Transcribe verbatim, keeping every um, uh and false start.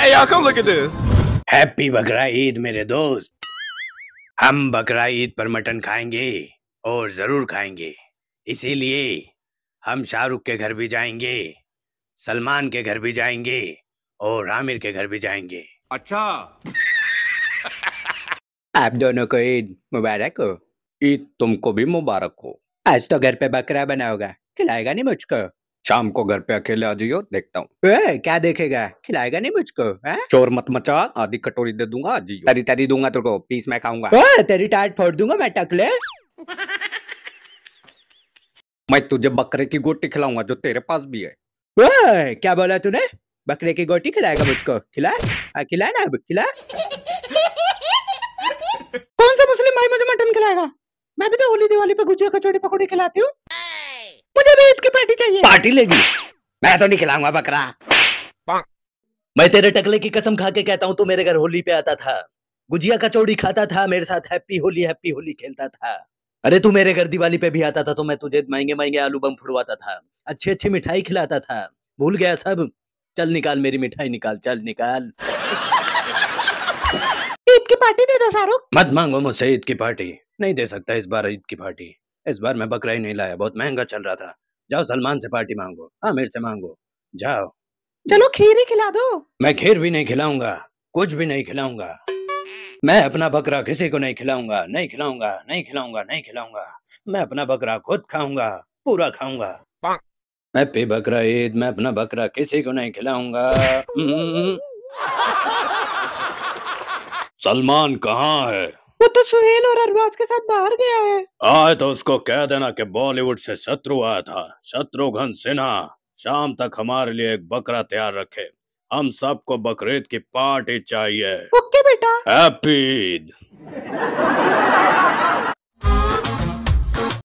Hey y'all, come look at this. Happy बकरा ईद मेरे दोस्त। हम बकरा ईद पर मटन खाएंगे और जरूर खाएंगे, इसीलिए हम शाहरुख के घर भी जाएंगे, सलमान के घर भी जाएंगे और आमिर के घर भी जाएंगे। अच्छा। आप दोनों को ईद मुबारक हो। ईद तुमको भी मुबारक हो। आज तो घर पे बकरा बनाओगा, खिलाएगा नहीं मुझको? शाम को घर पे अकेले आ जाइयो, देखता हूँ। क्या देखेगा, खिलाएगा नहीं मुझको? है? चोर मत मचा, आधी कटोरी दे दूंगा, आ जाइयो। तरी तरी दूंगा तुमको, पीस मैं खाऊंगा। ओ, तेरी टाट फोड़ दूंगा मैं टकले। मैं तुझे बकरे की गोटी खिलाऊंगा जो तेरे पास भी है। ओ, क्या बोला तूने? बकरे की गोटी खिलाएगा मुझको? खिला खिला ना, अब खिला। कौन सा मुस्लिम भाई मुझे मटन खिलाएगा? मैं भी तो होली दिवाली पे गुजिया कचौड़ी पकौड़ी खिलाती हूँ। मुझे भी इसकी पार्टी चाहिए। पार्टी लेगी? मैं तो नहीं खिलाऊंगा बकरा। मैं तेरे टकले की कसम खा के कहता हूँ, तू मेरे घर होली पे आता था, गुजिया कचौड़ी खाता था, मेरे साथ हैप्पी होली हैप्पी होली खेलता था। अरे तू मेरे घर दिवाली पे भी आता था तो मैं तुझे महंगे महंगे आलू बम फुड़वाता था, अच्छी अच्छी मिठाई खिलाता था। भूल गया सब? चल निकाल मेरी मिठाई, निकाल, चल निकाल। ईद की पार्टी दे दो शाहरुख। मत मांगो मुझसे ईद की पार्टी, नहीं दे सकता इस बार ईद की पार्टी। इस बार मैं बकरा ही नहीं लाया, बहुत महंगा चल रहा था। जाओ सलमान से पार्टी मांगो, आमिर से मांगो, जाओ। चलो खीर ही खिला दो। मैं खीर भी नहीं खिलाऊंगा, कुछ भी नहीं खिलाऊंगा। मैं अपना बकरा किसी को नहीं खिलाऊंगा, नहीं खिलाऊंगा, नहीं खिलाऊंगा, नहीं खिलाऊंगा। मैं अपना बकरा खुद खाऊंगा, पूरा खाऊंगा। हैप्पी बकरा ईद। मैं अपना बकरा किसी को नहीं खिलाऊंगा। सलमान कहाँ है? वो तो सुहेल और अरवाज के साथ बाहर गया है। आए तो उसको कह देना कि बॉलीवुड से शत्रु आया था, शत्रुघ्न सिन्हा, शाम तक हमारे लिए एक बकरा तैयार रखे। हम सबको बकरीद की पार्टी चाहिए। ओके बेटा। हैप्पी ईद।